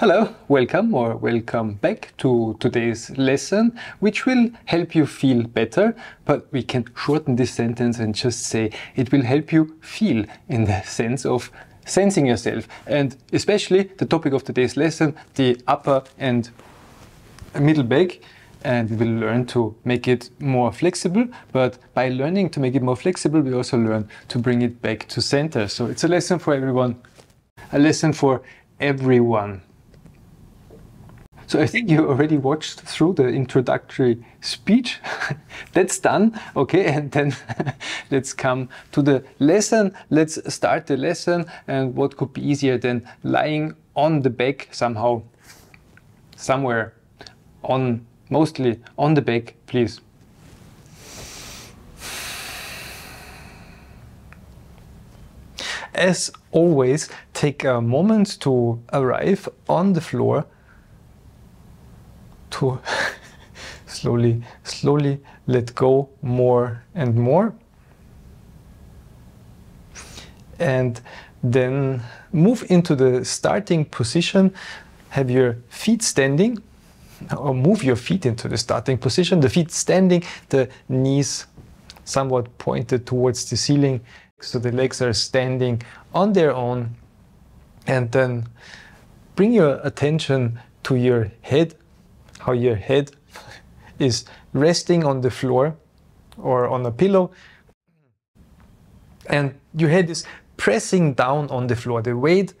Hello, welcome or welcome back to today's lesson, which will help you feel better, but we can shorten this sentence and just say it will help you feel, in the sense of sensing yourself, and especially the topic of today's lesson, the upper and middle back. And we will learn to make it more flexible, but by learning to make it more flexible, we also learn to bring it back to center. So it's a lesson for everyone, a lesson for everyone. So I think you already watched through the introductory speech. That's done. Okay, and then let's come to the lesson. Let's start the lesson. And what could be easier than lying on the back somehow, somewhere, on mostly on the back, please. As always, take a moment to arrive on the floor, to slowly let go more and more, and then move into the starting position. Have your feet standing, or move your feet into the starting position, the feet standing, the knees somewhat pointed towards the ceiling, so the legs are standing on their own. And then bring your attention to your head, how your head is resting on the floor or on a pillow, and your head is pressing down on the floor. The weight,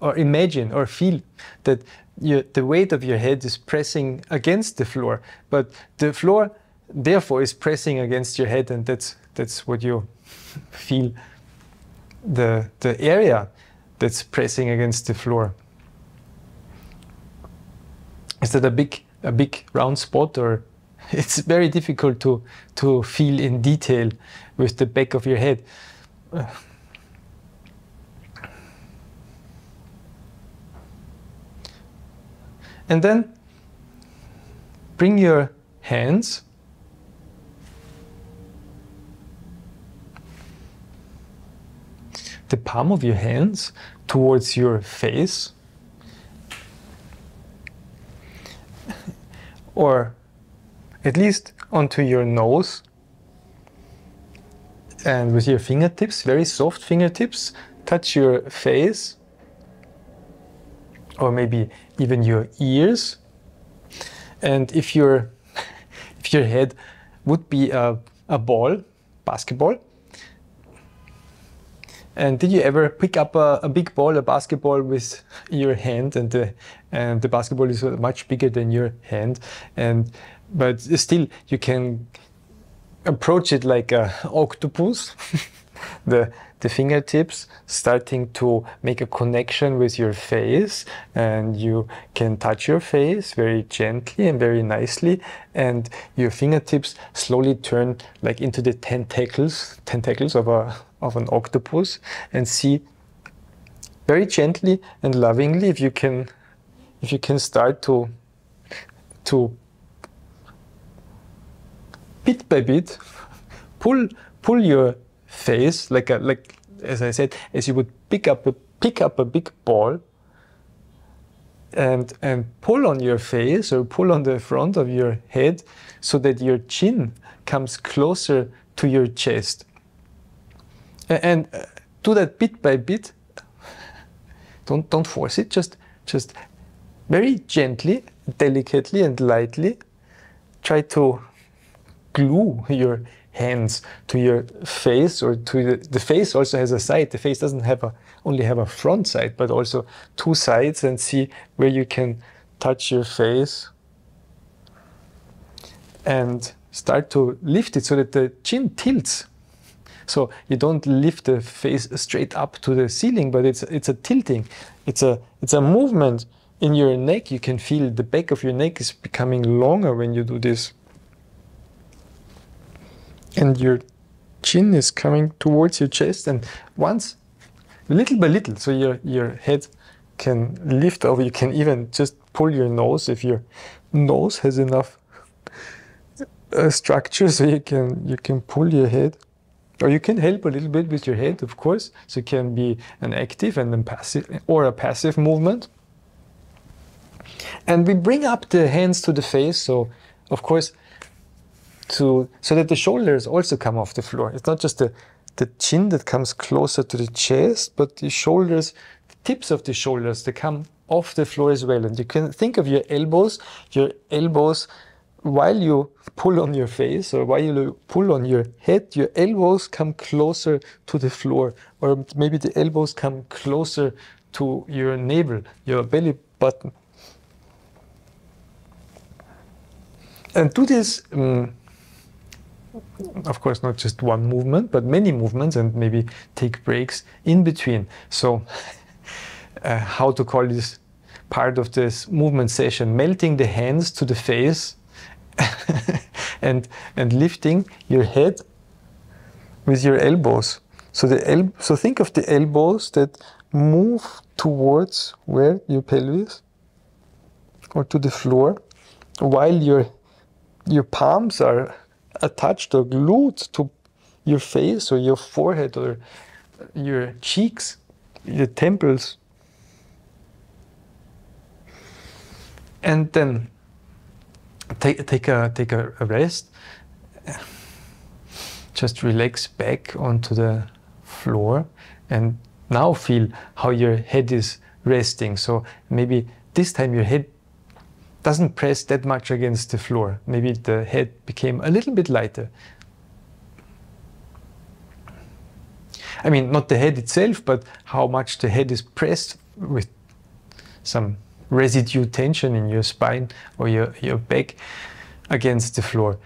or imagine or feel that the weight of your head is pressing against the floor, but the floor therefore is pressing against your head, and that's what you feel, the area that's pressing against the floor. Is that a big round spot? Or it's very difficult to feel in detail with the back of your head. And then bring your hands the palm of your hands towards your face, or at least onto your nose, and with your fingertips, very soft fingertips, touch your face, or maybe even your ears. And if your head would be a ball, basketball, and did you ever pick up a big ball, a basketball, with your hand, and the basketball is much bigger than your hand, but still you can approach it like an octopus. The fingertips starting to make a connection with your face, and you can touch your face very gently and very nicely, and your fingertips slowly turn like into the tentacles of an octopus, and see very gently and lovingly if you can start to bit by bit pull your face, like as I said, as you would pick up a big ball, and pull on your face, or pull on the front of your head, so that your chin comes closer to your chest. And do that bit by bit. Don't force it. Just very gently, delicately, and lightly. Try to glue your hands to your face, or to the face also has a side. The face doesn't have only have a front side, but also two sides, and see where you can touch your face, and start to lift it so that the chin tilts. So you don't lift the face straight up to the ceiling, but it's a tilting. It's a movement in your neck. You can feel the back of your neck is becoming longer when you do this. And your chin is coming towards your chest, and once, little by little, so your head can lift over. You can even just pull your nose if your nose has enough structure, so you can pull your head, or you can help a little bit with your head, of course. So it can be an active and then passive, or a passive movement. And we bring up the hands to the face, so of course, so that the shoulders also come off the floor. It's not just the chin that comes closer to the chest, but the shoulders, the tips of the shoulders, they come off the floor as well. And you can think of your elbows, while you pull on your face or while you pull on your head, your elbows come closer to the floor, or maybe the elbows come closer to your navel, your belly button. And do this, of course, not just one movement, but many movements, and maybe take breaks in between. So how to call this part of this movement session? Melting the hands to the face and lifting your head with your elbows. So so think of the elbows that move towards where your pelvis or to the floor, while your palms are attached or glued to your face or your forehead or your cheeks, your temples. And then take a rest. Just relax back onto the floor, and now feel how your head is resting. So maybe this time your head doesn't press that much against the floor. Maybe the head became a little bit lighter. I mean, not the head itself, but how much the head is pressed with some residue tension in your spine or your back against the floor.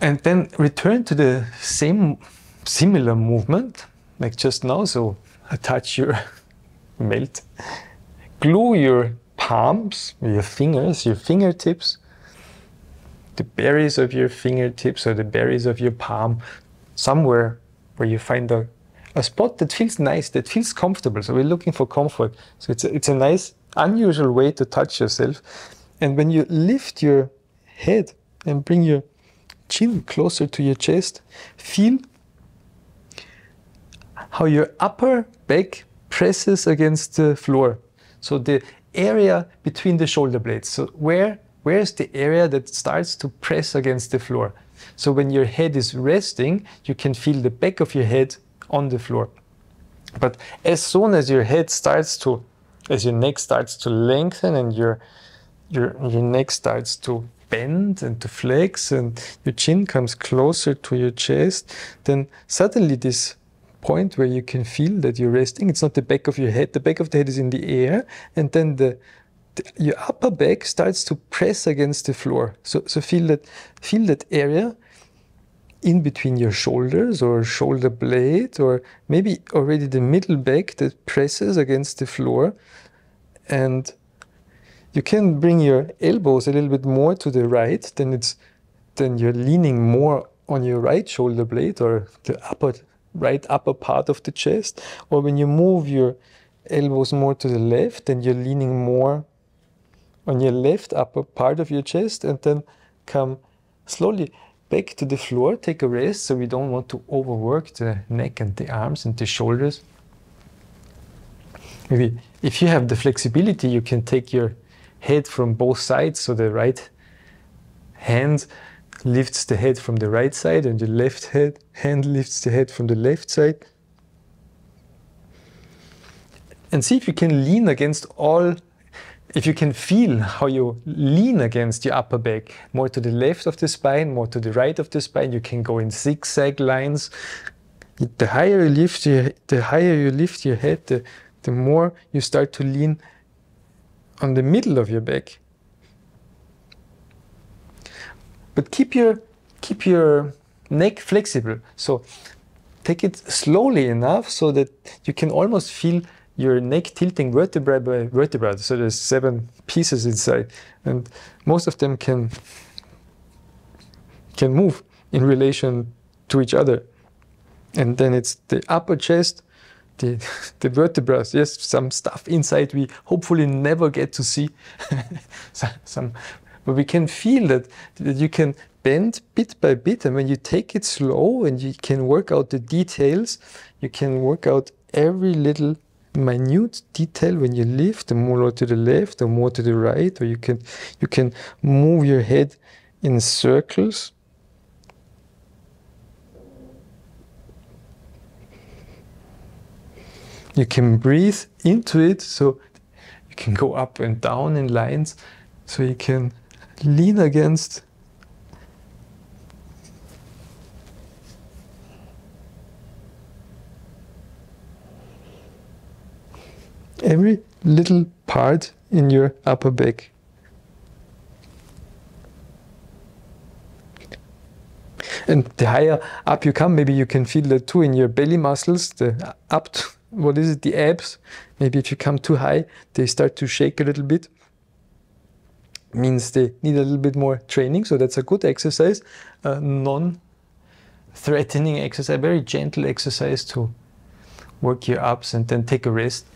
And then return to the same similar movement like just now. So attach your melt, glue your palms, your fingers, your fingertips, the berries of your fingertips or the berries of your palm, somewhere where you find a spot that feels nice, that feels comfortable. So we're looking for comfort. So it's a nice, unusual way to touch yourself. And when you lift your head and bring your chin closer to your chest, feel how your upper back presses against the floor. So the area between the shoulder blades. So where is the area that starts to press against the floor? So when your head is resting, you can feel the back of your head on the floor. But as soon as your neck starts to lengthen and your neck starts to bend and to flex and your chin comes closer to your chest, then suddenly this point where you can feel that you're resting, it's not the back of your head, the back of the head is in the air, and then your upper back starts to press against the floor. So feel that area in between your shoulders or shoulder blade, or maybe already the middle back that presses against the floor. And you can bring your elbows a little bit more to the right, then you're leaning more on your right shoulder blade or the upper part of the chest. Or when you move your elbows more to the left, then you're leaning more on your left upper part of your chest, and then come slowly back to the floor. Take a rest, so we don't want to overwork the neck and the arms and the shoulders. Maybe if you have the flexibility, you can take your head from both sides, so the right hand lifts the head from the right side and the left hand lifts the head from the left side. And see if you can lean against if you can feel how you lean against your upper back, more to the left of the spine, more to the right of the spine. You can go in zigzag lines. The higher you lift your head, the more you start to lean on the middle of your back. But keep your neck flexible. So take it slowly enough so that you can almost feel your neck tilting vertebra by vertebra. So there's 7 pieces inside, and most of them can move in relation to each other. And then it's the upper chest, the vertebrae. Yes, some stuff inside we hopefully never get to see. But we can feel that you can bend bit by bit, and when you take it slow and you can work out the details, you can work out every little minute detail when you lift, the more to the left, the more to the right, or you can move your head in circles. You can breathe into it, so you can go up and down in lines, so you can lean against. Every little part in your upper back. And the higher up you come, maybe you can feel that too in your belly muscles, the up, what is it, the abs. Maybe if you come too high, they start to shake a little bit. Means they need a little bit more training, so that's a good exercise. A non-threatening exercise, very gentle exercise to work your ups and then take a rest.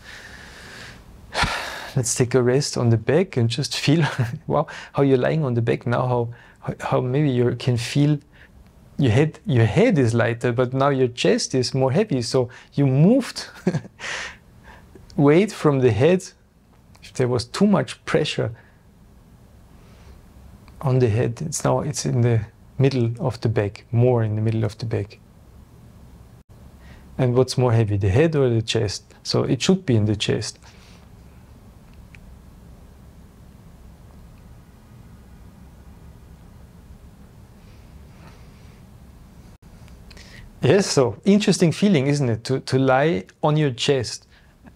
Let's take a rest on the back and just feel wow, how you're lying on the back now, how maybe you can feel your head is lighter, but now your chest is more heavy, so you moved weight from the head. If there was too much pressure on the head, it's in the middle of the back, more in the middle of the back. And what's more heavy, the head or the chest? So it should be in the chest. Yes, so interesting feeling, isn't it, to lie on your chest,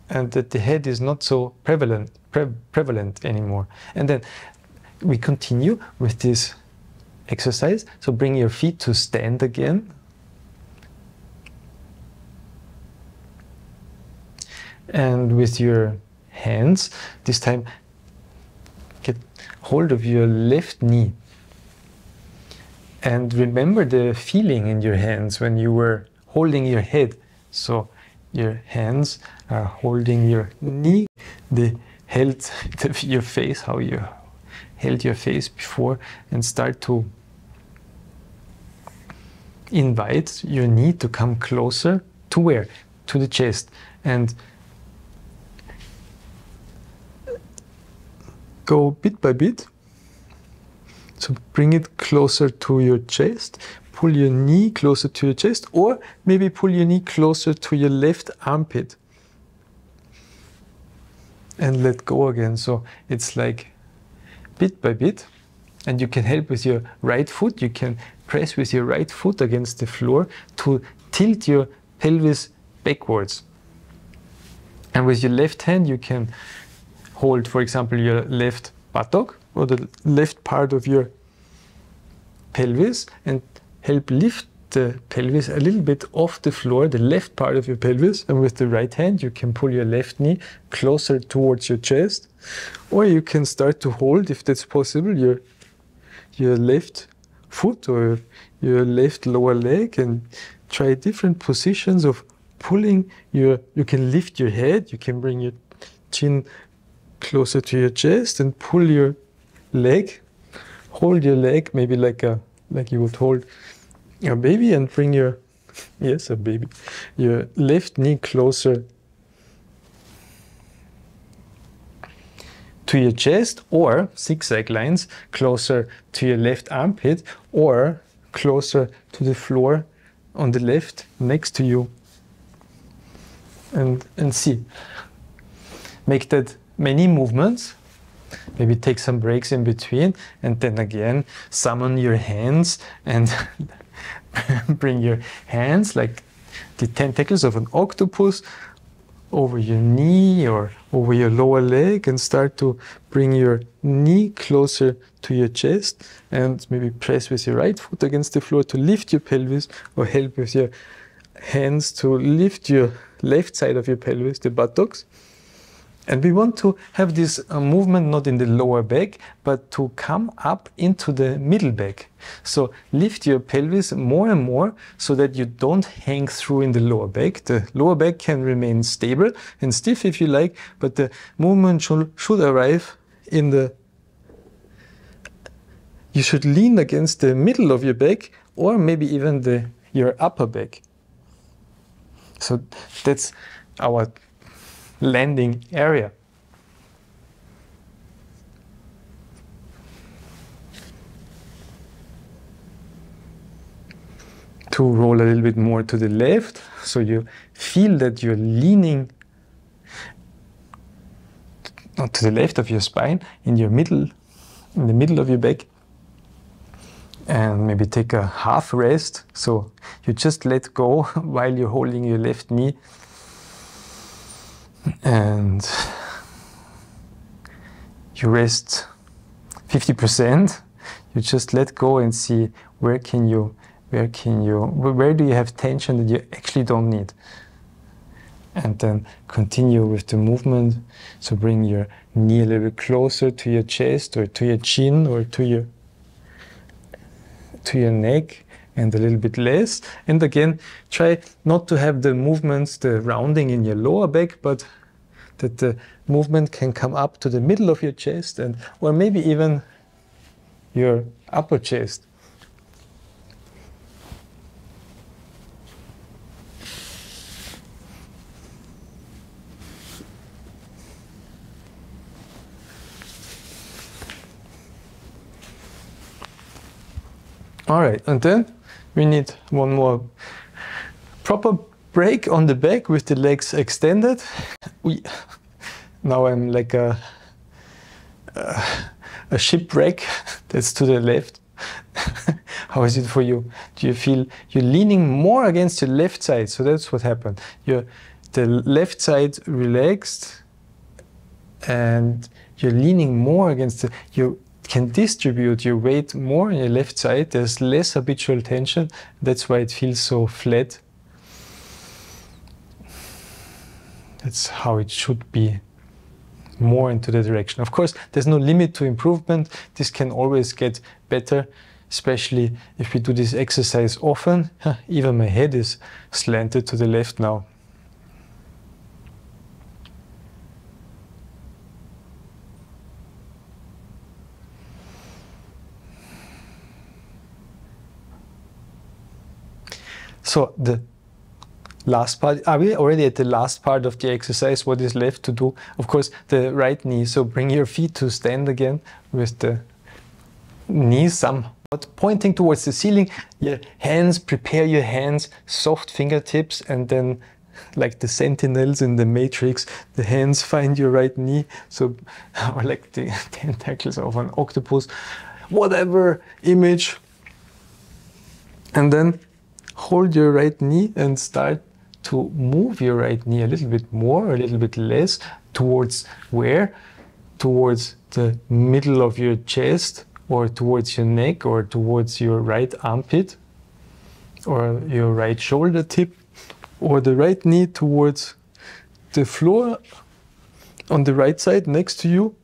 and that the head is not so prevalent anymore. And then we continue with this exercise. So bring your feet to stand again. And with your hands, this time get hold of your left knee. And remember the feeling in your hands when you were holding your head. So your hands are holding your knee. They held your face, how you held your face before, and start to invite your knee to come closer to where? To the chest. And go bit by bit. So bring it closer to your chest, pull your knee closer to your chest, or maybe pull your knee closer to your left armpit. And let go again. So it's like bit by bit. And you can help with your right foot. You can press with your right foot against the floor to tilt your pelvis backwards. And with your left hand, you can hold, for example, your left buttock, or the left part of your pelvis, and help lift the pelvis a little bit off the floor, the left part of your pelvis. And with the right hand, you can pull your left knee closer towards your chest, or you can start to hold, if that's possible, your left foot or your left lower leg, and try different positions of pulling you can lift your head, you can bring your chin closer to your chest and pull your leg, hold your leg, maybe like you would hold a baby, and bring your left knee closer to your chest, or zigzag lines closer to your left armpit, or closer to the floor on the left next to you, and see. Make that many movements. Maybe take some breaks in between, and then again summon your hands and bring your hands like the tentacles of an octopus over your knee or over your lower leg, and start to bring your knee closer to your chest, and maybe press with your right foot against the floor to lift your pelvis, or help with your hands to lift your left side of your pelvis, the buttocks. And we want to have this movement not in the lower back, but to come up into the middle back. So lift your pelvis more and more, so that you don't hang through in the lower back. The lower back can remain stable and stiff if you like, but the movement should arrive in the... You should lean against the middle of your back, or maybe even your upper back. So that's our landing area. To roll a little bit more to the left, so you feel that you're leaning to the left of your spine, in the middle of your back, and maybe take a half rest, so you just let go while you're holding your left knee, and you rest 50%. You just let go and see where do you have tension that you actually don't need. And then continue with the movement. So bring your knee a little bit closer to your chest or to your chin or to your neck, and a little bit less. And again, try not to have the movements, the rounding in your lower back, but that the movement can come up to the middle of your chest, and or maybe even your upper chest. All right, and then we need one more proper break on the back with the legs extended. Now I'm like a shipwreck that's to the left. How is it for you? Do you feel you're leaning more against your left side? So that's what happened. The left side relaxed, and you're leaning more against you can distribute your weight more on your left side. There's less habitual tension. That's why it feels so flat. That's how it should be, more into the direction. Of course, there's no limit to improvement. This can always get better, especially if we do this exercise often. Even my head is slanted to the left now. So the last part, are we already at the last part of the exercise? What is left to do? Of course, the right knee. So bring your feet to stand again with the knees somewhat pointing towards the ceiling. Your hands, prepare your hands, soft fingertips, and then like the sentinels in the Matrix, the hands find your right knee. So, or like the tentacles of an octopus, whatever image. And then hold your right knee and start to move your right knee a little bit more, a little bit less. Towards where? Towards the middle of your chest, or towards your neck, or towards your right armpit, or your right shoulder tip, or the right knee towards the floor on the right side next to you.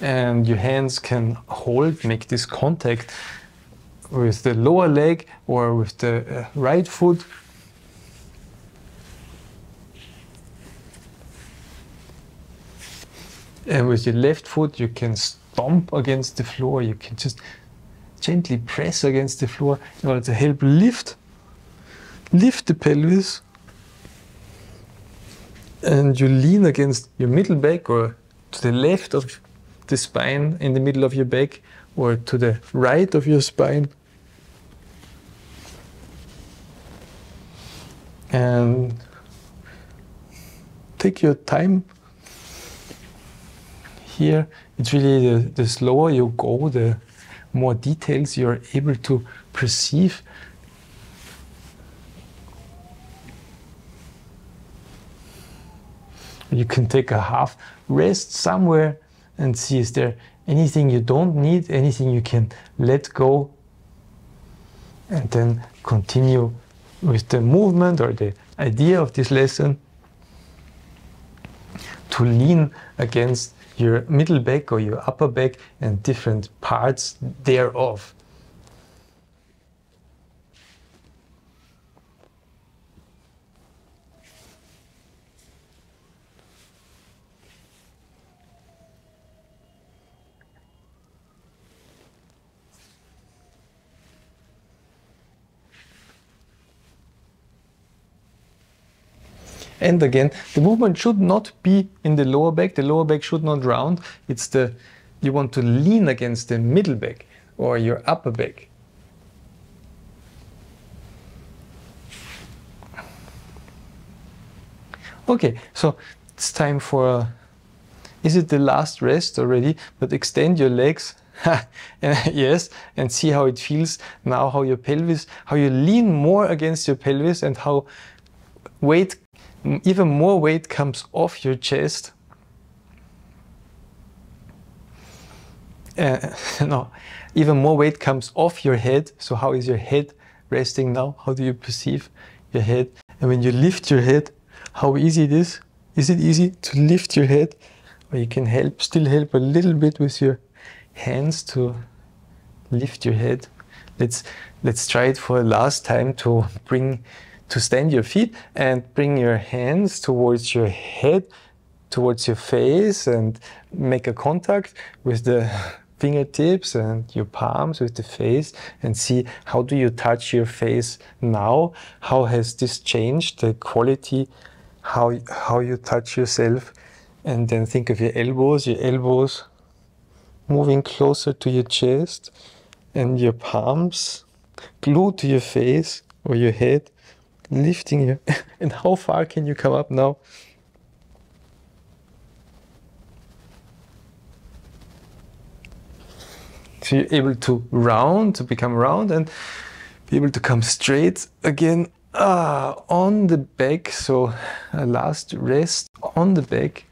And your hands can hold, make this contact with the lower leg or with the right foot. And with your left foot, you can stomp against the floor. You can just gently press against the floor in order to help lift the pelvis. And you lean against your middle back, or to the left of the spine in the middle of your back, or to the right of your spine. And take your time here. It's really the slower you go, the more details you're able to perceive. You can take a half rest somewhere and see, is there anything you don't need, anything you can let go, and then continue with the movement or the idea of this lesson to lean against your middle back or your upper back and different parts thereof. And again, the movement should not be in the lower back. The lower back should not round. It's you want to lean against the middle back or your upper back. Okay, so it's time for, is it the last rest already? But extend your legs, yes, and see how it feels now, how your pelvis, how you lean more against your pelvis and how weight, even more weight comes off your chest. No, even more weight comes off your head. So how is your head resting now? How do you perceive your head? And when you lift your head, how easy it is? Is it easy to lift your head? Or you can still help a little bit with your hands to lift your head. Let's try it for the last time to stand your feet and bring your hands towards your head, towards your face, and make a contact with the fingertips and your palms with the face, and see how do you touch your face now? How has this changed the quality? How you touch yourself? And then think of your elbows moving closer to your chest and your palms glued to your face or your head, lifting your and how far can you come up now? So you're able to round, to become round and be able to come straight again on the back. So a last rest on the back.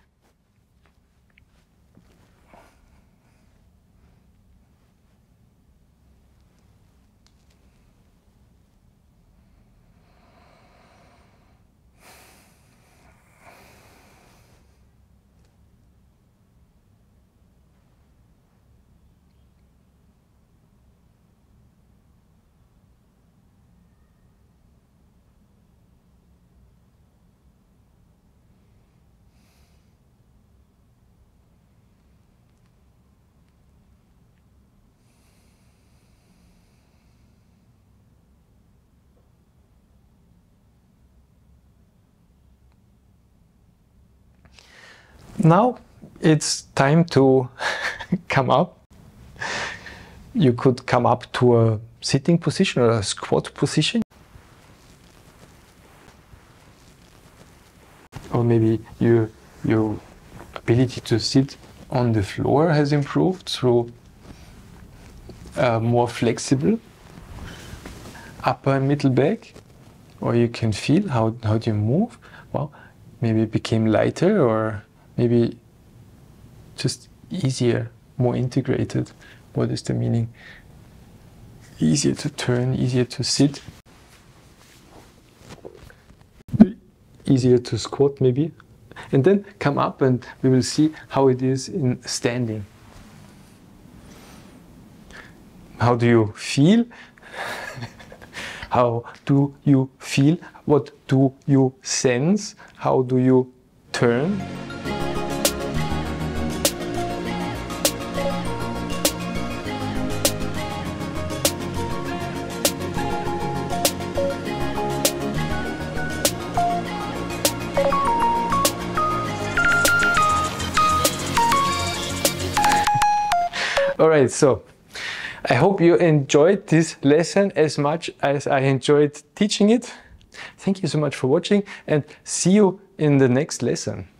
Now it's time to come up. You could come up to a sitting position or a squat position. Or maybe your ability to sit on the floor has improved through a more flexible upper and middle back. Or you can feel how do you move. Well, maybe it became lighter or maybe just easier, more integrated. What is the meaning? Easier to turn, easier to sit, easier to squat maybe. And then come up and we will see how it is in standing. How do you feel? How do you feel? What do you sense? How do you turn? Alright, so I hope you enjoyed this lesson as much as I enjoyed teaching it. Thank you so much for watching and see you in the next lesson.